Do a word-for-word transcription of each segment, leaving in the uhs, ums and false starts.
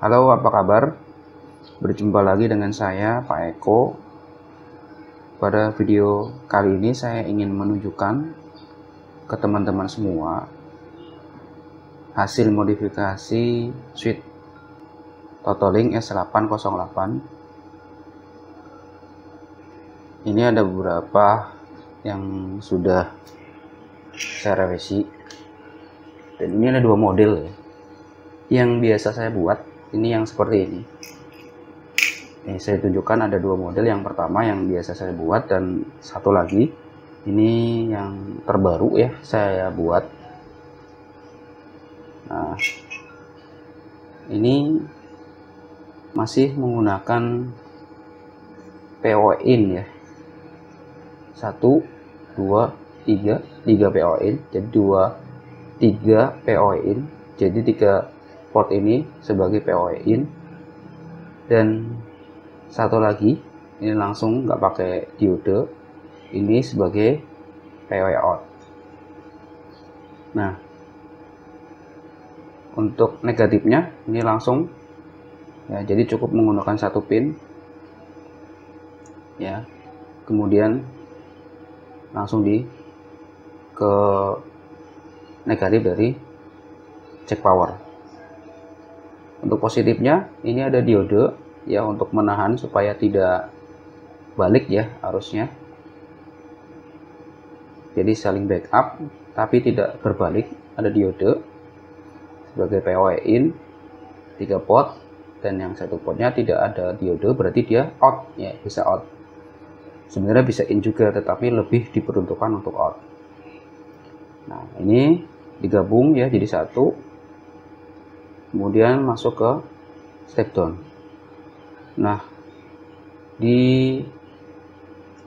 Halo, apa kabar? Berjumpa lagi dengan saya, Pak Eko. Pada video kali ini saya ingin menunjukkan ke teman-teman semua hasil modifikasi switch Totolink S delapan nol delapan. Ini ada beberapa yang sudah saya revisi, dan ini ada dua model ya. Yang biasa saya buat ini yang seperti ini. Ini saya tunjukkan ada dua model, yang pertama yang biasa saya buat dan satu lagi ini yang terbaru ya saya buat. Nah, ini masih menggunakan P O E in ya, satu dua tiga tiga P O E in, jadi dua tiga P O E in, jadi tiga port ini sebagai P O E in, dan satu lagi ini langsung nggak pakai diode, ini sebagai P O E out. Nah, untuk negatifnya ini langsung ya, jadi cukup menggunakan satu pin ya, kemudian langsung di ke negatif dari check power. Untuk positifnya ini ada diode ya, untuk menahan supaya tidak balik ya arusnya, jadi saling backup tapi tidak berbalik. Ada diode sebagai P O E in, tiga port, dan yang satu portnya tidak ada diode, berarti dia out ya, bisa out. Sebenarnya bisa in juga, tetapi lebih diperuntukkan untuk out. Nah, ini digabung ya jadi satu, kemudian masuk ke step down. Nah, di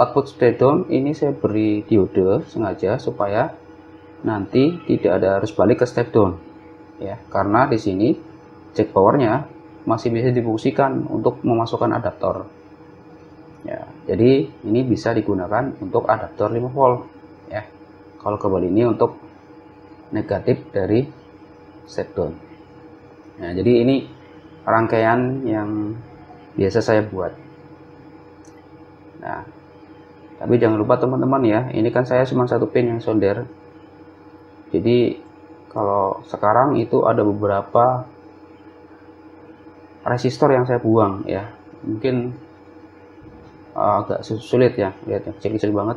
output step down ini saya beri diode sengaja supaya nanti tidak ada harus balik ke step down ya, karena di sini check powernya masih bisa difungsikan untuk memasukkan adaptor ya, jadi ini bisa digunakan untuk adaptor lima volt ya. Kalau kebal ini untuk negatif dari step down. Nah, jadi ini rangkaian yang biasa saya buat. Nah, tapi jangan lupa teman-teman ya, ini kan saya cuma satu pin yang solder. Jadi kalau sekarang itu ada beberapa resistor yang saya buang ya, mungkin uh, agak sulit ya, lihatnya kecil-kecil banget.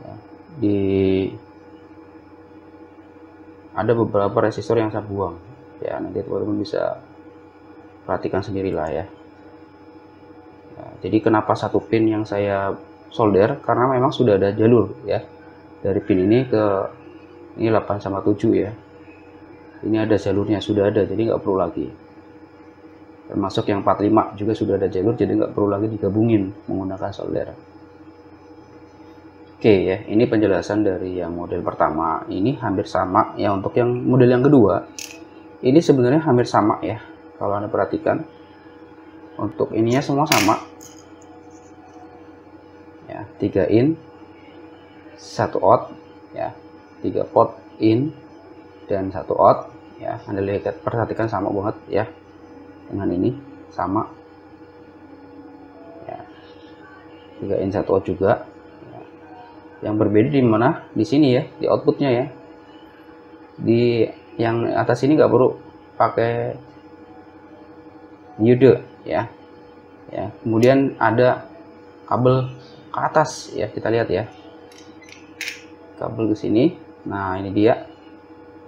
Ya, di ada beberapa resistor yang saya buang. Ya, nanti teman-teman bisa perhatikan sendirilah ya. Ya, jadi kenapa satu pin yang saya solder, karena memang sudah ada jalur ya, dari pin ini ke ini delapan sama tujuh ya, ini ada jalurnya, sudah ada, jadi nggak perlu lagi. Termasuk yang empat puluh lima juga sudah ada jalur, jadi nggak perlu lagi digabungin menggunakan solder. Oke ya, ini penjelasan dari yang model pertama. Ini hampir sama ya untuk yang model yang kedua. Ini sebenarnya hampir sama ya, kalau Anda perhatikan untuk ininya semua sama ya, tiga in satu out ya, tiga port in dan satu out ya. Anda lihat, perhatikan sama banget ya, dengan ini sama ya, tiga in satu out juga ya. Yang berbeda di mana? Di sini ya, di outputnya ya, di yang atas ini nggak perlu pakai diode ya. Ya, kemudian ada kabel ke atas ya, kita lihat ya, kabel ke sini. Nah, ini dia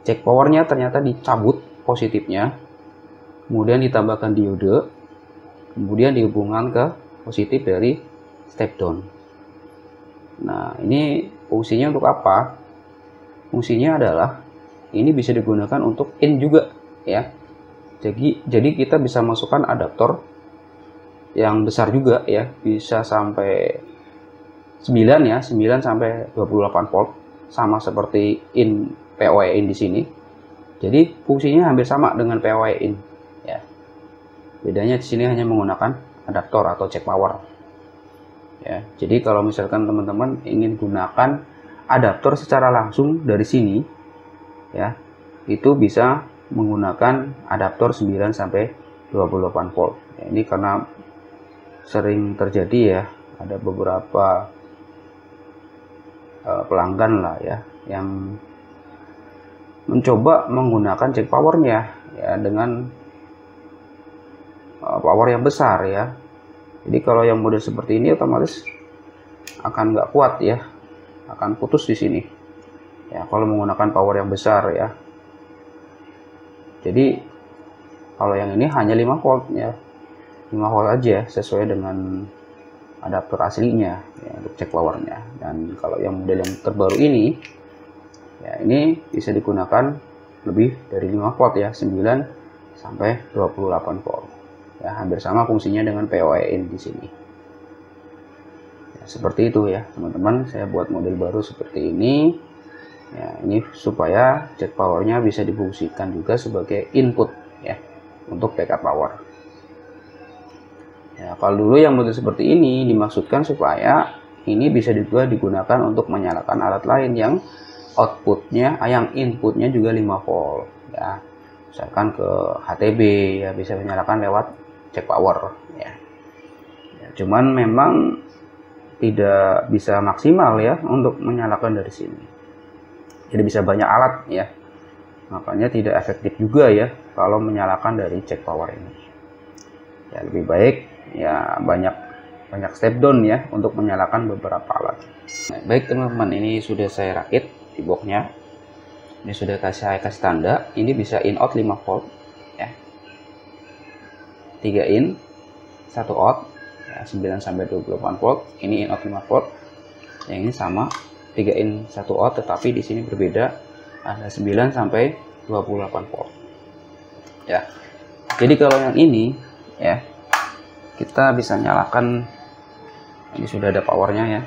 check powernya, ternyata dicabut positifnya, kemudian ditambahkan diode, kemudian dihubungkan ke positif dari step down. Nah, ini fungsinya untuk apa? Fungsinya adalah ini bisa digunakan untuk in juga ya, jadi jadi kita bisa masukkan adaptor yang besar juga ya, bisa sampai sembilan ya, sembilan sampai dua puluh delapan volt, sama seperti in P O E in di sini. Jadi fungsinya hampir sama dengan P O E in ya, bedanya di sini hanya menggunakan adaptor atau check power ya. Jadi kalau misalkan teman-teman ingin gunakan adaptor secara langsung dari sini ya, itu bisa menggunakan adaptor sembilan sampai dua puluh delapan volt. Ya, ini karena sering terjadi ya, ada beberapa uh, pelanggan lah ya yang mencoba menggunakan jack powernya ya dengan uh, power yang besar ya. Jadi kalau yang model seperti ini otomatis akan nggak kuat ya, akan putus di sini ya kalau menggunakan power yang besar ya. Jadi kalau yang ini hanya lima volt ya, lima volt aja sesuai dengan adaptor aslinya ya, untuk cek powernya. Dan kalau yang model yang terbaru ini ya, ini bisa digunakan lebih dari lima volt ya, sembilan sampai dua puluh delapan volt ya, hampir sama fungsinya dengan P O E ini di sini ya, seperti itu ya teman-teman. Saya buat model baru seperti ini ya, ini supaya jack powernya bisa difungsikan juga sebagai input ya untuk backup power ya. Kalau dulu yang model seperti ini dimaksudkan supaya ini bisa juga digunakan untuk menyalakan alat lain yang outputnya, yang inputnya juga lima volt ya, misalkan ke H T B ya, bisa menyalakan lewat jack power ya. Ya cuman memang tidak bisa maksimal ya untuk menyalakan dari sini, jadi bisa banyak alat ya, makanya tidak efektif juga ya kalau menyalakan dari jack power ini ya. Lebih baik ya banyak banyak step down ya untuk menyalakan beberapa alat. Nah, baik teman-teman, ini sudah saya rakit di boxnya, ini sudah saya kasih tanda, ini bisa in out lima volt ya, tiga in satu out ya, sembilan sampai dua puluh delapan volt, ini in out lima volt, yang ini sama tiga in satu out, tetapi di sini berbeda, ada sembilan sampai dua puluh delapan volt ya. Jadi kalau yang ini ya, kita bisa nyalakan, ini sudah ada powernya ya,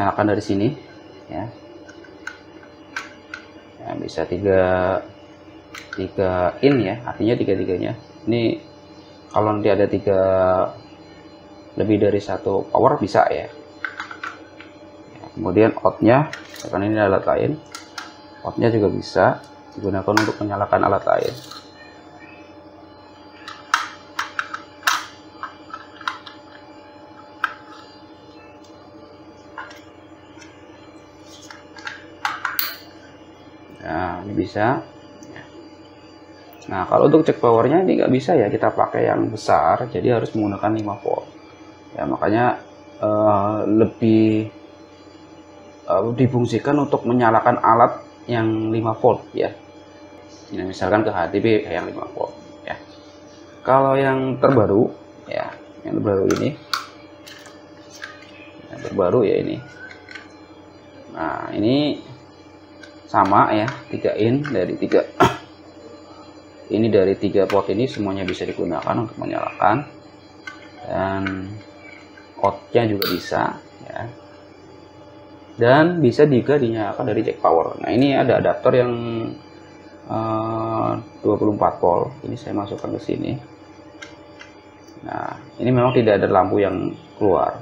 nyalakan dari sini ya, ya bisa tiga tiga in ya, artinya tiga-tiganya ini kalau nanti ada tiga lebih dari satu power bisa ya. Kemudian outnya, karena ini alat lain, outnya juga bisa digunakan untuk menyalakan alat lain. Nah, ini bisa. Nah, kalau untuk cek powernya ini nggak bisa ya, kita pakai yang besar, jadi harus menggunakan lima volt. Ya, makanya uh, lebih difungsikan untuk menyalakan alat yang lima volt ya. Nah, misalkan ke H T B yang lima volt ya. Kalau yang terbaru ya, yang terbaru ini, yang terbaru ya ini. Nah, ini sama ya, tiga in dari tiga ini, dari tiga pot ini semuanya bisa digunakan untuk menyalakan, dan outnya juga bisa ya. Dan bisa juga dinyalakan dari jack power. Nah, ini ada adaptor yang uh, dua puluh empat volt. Ini saya masukkan ke sini. Nah, ini memang tidak ada lampu yang keluar.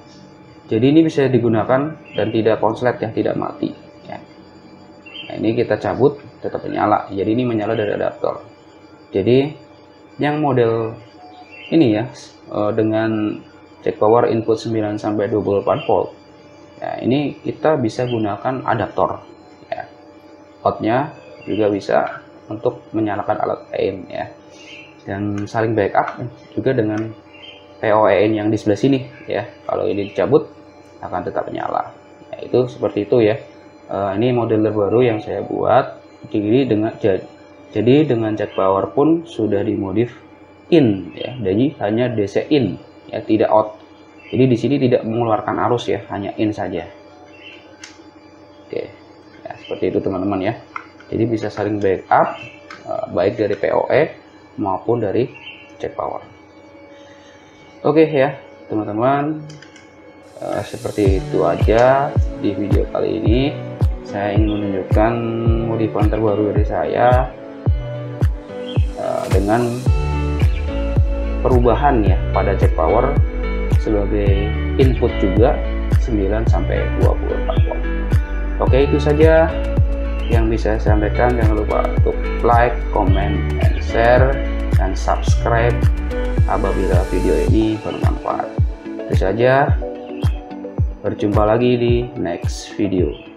Jadi ini bisa digunakan dan tidak konslet ya, tidak mati. Ya. Nah, ini kita cabut, tetap menyala. Jadi ini menyala dari adaptor. Jadi yang model ini ya, uh, dengan jack power input sembilan sampai dua puluh delapan volt. Ya, ini kita bisa gunakan adaptor ya. Outnya juga bisa untuk menyalakan alat lain ya, dan saling backup juga dengan P O E yang di sebelah sini ya. Kalau ini dicabut akan tetap nyala ya, itu seperti itu ya. Uh, ini model terbaru yang saya buat, jadi dengan jadi dengan jack power pun sudah dimodif in ya, jadi hanya D C in ya, tidak out. Jadi di sini tidak mengeluarkan arus ya, hanya in saja. Oke, ya, seperti itu teman-teman ya. Jadi bisa saling backup, baik dari P O E maupun dari jack power. Oke ya, teman-teman. Seperti itu aja di video kali ini. Saya ingin menunjukkan modifan terbaru dari saya dengan perubahan ya pada jack power, sebagai input juga sembilan sampai dua puluh empat volt. Oke, itu saja. yang bisa saya sampaikan. Jangan lupa untuk like, comment, and share, dan subscribe apabila video ini bermanfaat. Itu saja, berjumpa lagi di next video.